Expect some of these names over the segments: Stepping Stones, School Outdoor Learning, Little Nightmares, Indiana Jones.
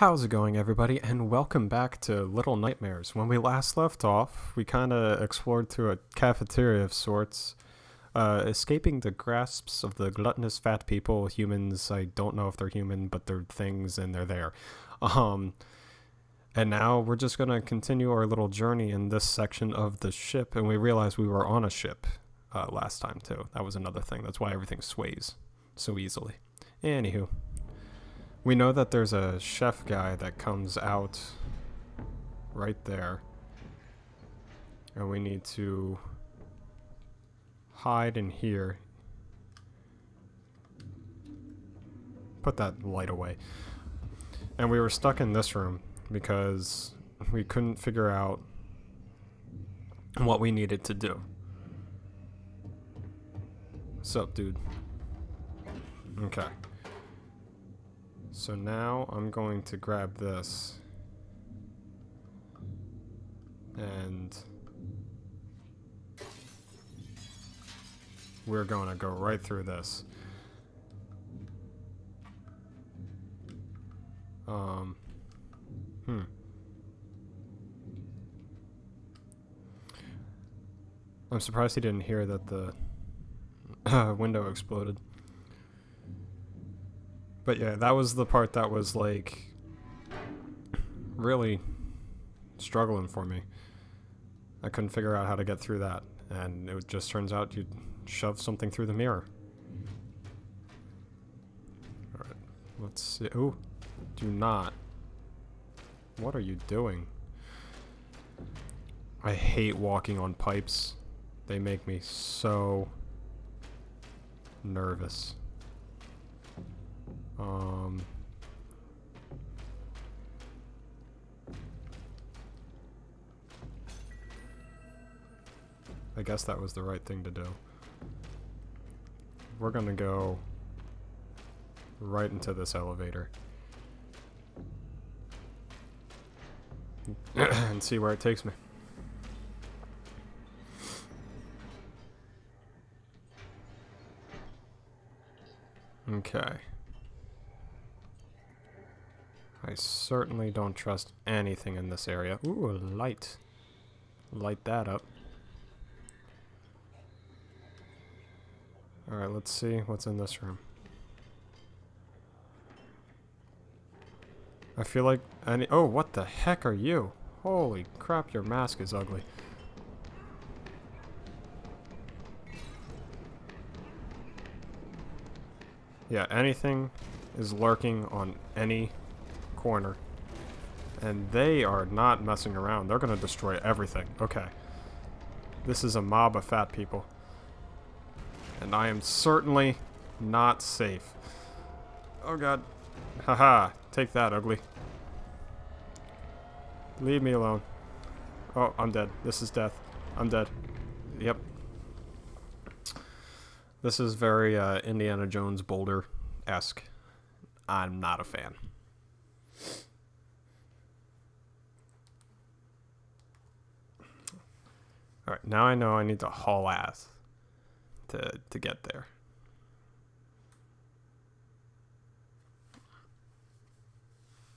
How's it going, everybody, and welcome back to Little Nightmares. When we last left off, we kind of explored through a cafeteria of sorts, escaping the grasps of the gluttonous fat people, humans. I don't know if they're human, but they're things and they're there. And now we're just going to continue our little journey in this section of the ship, and we realized we were on a ship last time, too. That was another thing. That's why everything sways so easily. Anywho. We know that there's a chef guy that comes out right there. And we need to hide in here. Put that light away. And we were stuck in this room because we couldn't figure out what we needed to do. What's up, dude? Okay. So now I'm going to grab this and we're going to go right through this. I'm surprised he didn't hear that the window exploded. But yeah, that was the part that was, like, really struggling for me. I couldn't figure out how to get through that. And it just turns out you shove something through the mirror. Alright, let's see. Ooh, do not. What are you doing? I hate walking on pipes. They make me so nervous. I guess that was the right thing to do. We're gonna go right into this elevator and see where it takes me. Okay. I certainly don't trust anything in this area. Ooh, a light. Light that up. Alright, let's see what's in this room. I feel like any— oh, what the heck are you? Holy crap, your mask is ugly. Yeah, anything is lurking on any corner, and they are not messing around. They're gonna destroy everything. Okay, this is a mob of fat people, and I am certainly not safe. Oh god, haha, take that, ugly. Leave me alone. Oh, I'm dead. This is death. I'm dead. Yep, this is very Indiana Jones Boulder-esque. I'm not a fan. Alright, now I know I need to haul ass to get there.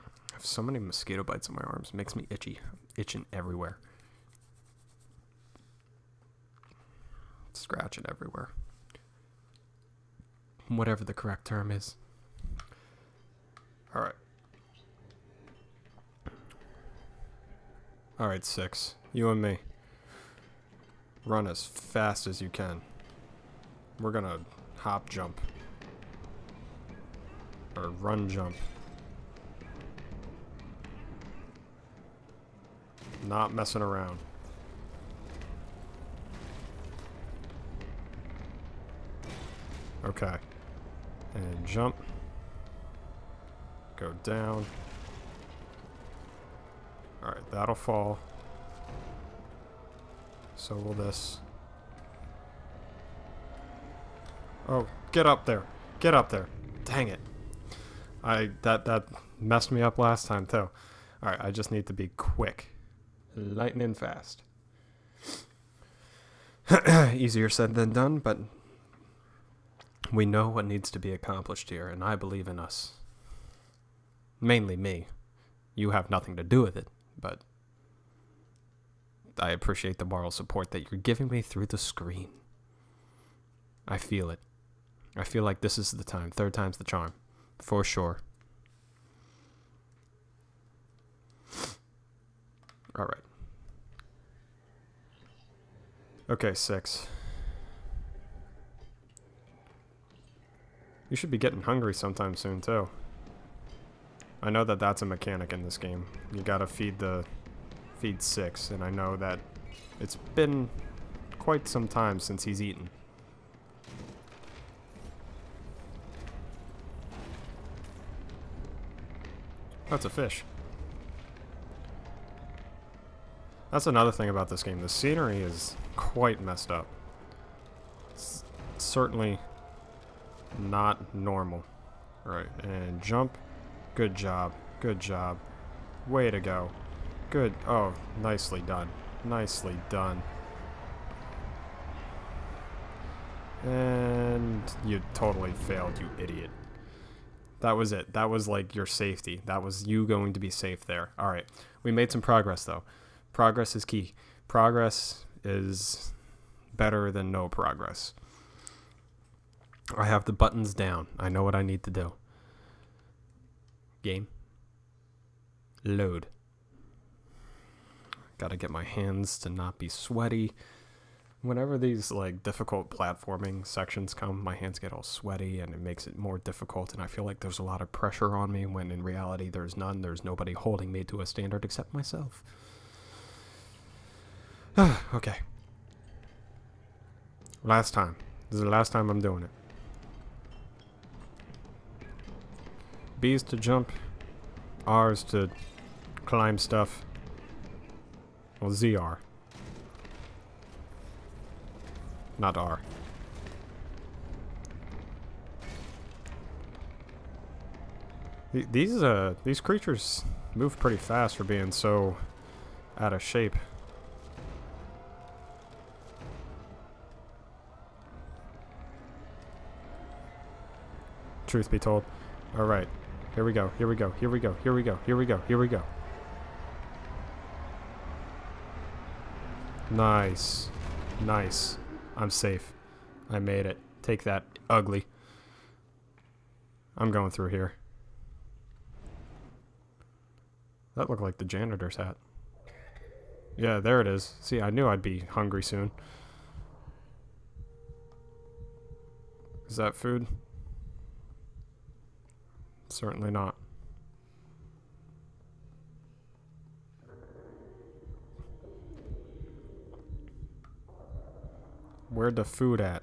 I have so many mosquito bites on my arms. It makes me itchy. I'm itching everywhere. Scratching everywhere. Whatever the correct term is. Alright. Alright, Six. You and me. Run as fast as you can. We're gonna hop jump. Or run jump. Not messing around. Okay. And jump. Go down. Alright, that'll fall. So will this. Oh, get up there. Get up there. Dang it. That messed me up last time, too. Alright, I just need to be quick. Lightning fast. Easier said than done, but we know what needs to be accomplished here, and I believe in us. Mainly me. you have nothing to do with it, but I appreciate the moral support that you're giving me through the screen. I feel it. I feel like this is the time. Third time's the charm. For sure. All right. Okay, 6. You should be getting hungry sometime soon, too. I know that that's a mechanic in this game. You gotta feed 6, and I know that it's been quite some time since he's eaten. That's a fish. That's another thing about this game. The scenery is quite messed up. It's certainly not normal. All right, and jump. Good job. Good job. Way to go. Good. Oh, nicely done. Nicely done. And you totally failed, you idiot. That was it. That was like your safety. That was you going to be safe there. All right. We made some progress, though. Progress is key. Progress is better than no progress. I have the buttons down. I know what I need to do. Game. Load. Gotta get my hands to not be sweaty. Whenever these like difficult platforming sections come, my hands get all sweaty and it makes it more difficult, and I feel like there's a lot of pressure on me when in reality there's none. There's nobody holding me to a standard except myself. Okay. Last time. This is the last time I'm doing it. B's to jump. R's to climb stuff. Well, ZR. Not R. These creatures move pretty fast for being so out of shape. Truth be told. All right, here we go, here we go, here we go, here we go, here we go, here we go. Nice, nice. I'm safe. I made it. Take that, ugly. I'm going through here. That looked like the janitor's hat. Yeah, there it is. See, I knew I'd be hungry soon. Is that food? Certainly not. Where'd the food at?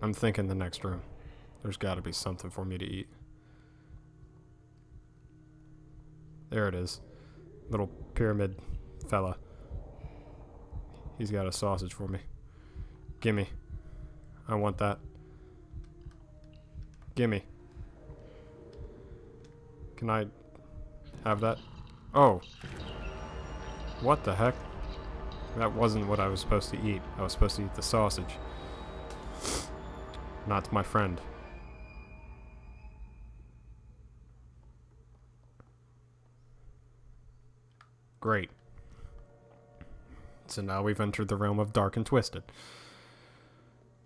I'm thinking the next room. There's gotta be something for me to eat. There it is. Little pyramid fella. He's got a sausage for me. Gimme. I want that. Gimme. Can I have that? Oh! What the heck? That wasn't what I was supposed to eat. I was supposed to eat the sausage. Not my friend. Great. So now we've entered the realm of dark and twisted.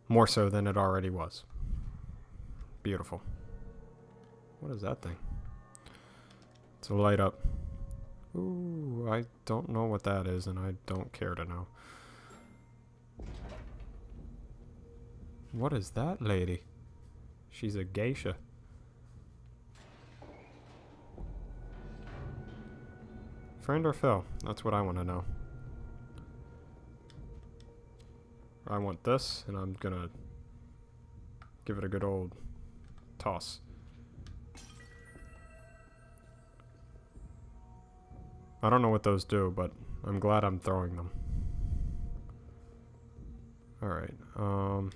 More so than it already was. Beautiful. What is that thing? It's a light up. Ooh, I don't know what that is, and I don't care to know. What is that lady? She's a geisha. Friend or foe? That's what I want to know. I want this, and I'm gonna give it a good old toss. I don't know what those do, but I'm glad I'm throwing them. Alright,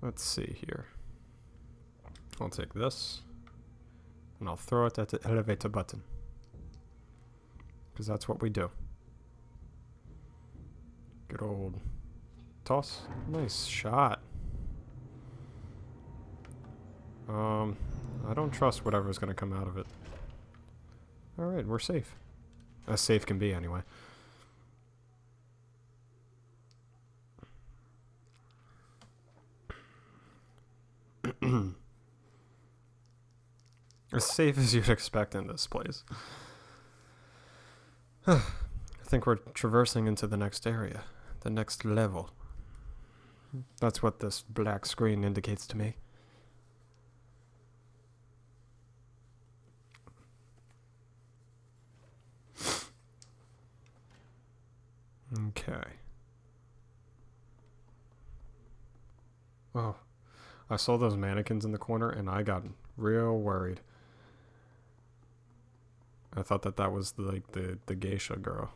let's see here. I'll take this, and I'll throw it at the elevator button. Because that's what we do. Good old toss. Nice shot. I don't trust whatever's gonna come out of it. Alright, we're safe. As safe can be, anyway. As safe as you'd expect in this place. I think we're traversing into the next area. The next level. That's what this black screen indicates to me. Okay. Oh, I saw those mannequins in the corner and I got real worried. I thought that that was like the geisha girl.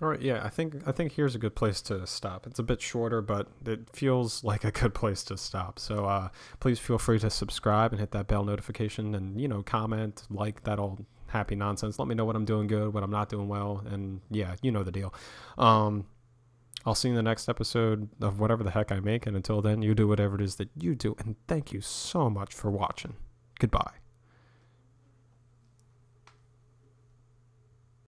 All right, yeah, I think here's a good place to stop. It's a bit shorter, but it feels like a good place to stop. So please feel free to subscribe and hit that bell notification and, you know, comment, like that all happy nonsense. Let me know what I'm doing good, what I'm not doing well, and yeah, you know the deal. I'll see you in the next episode of whatever the heck I make, and until then, you do whatever it is that you do, and thank you so much for watching. Goodbye.